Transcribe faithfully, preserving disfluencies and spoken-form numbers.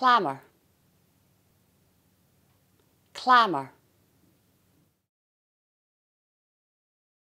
Clamour, clamour.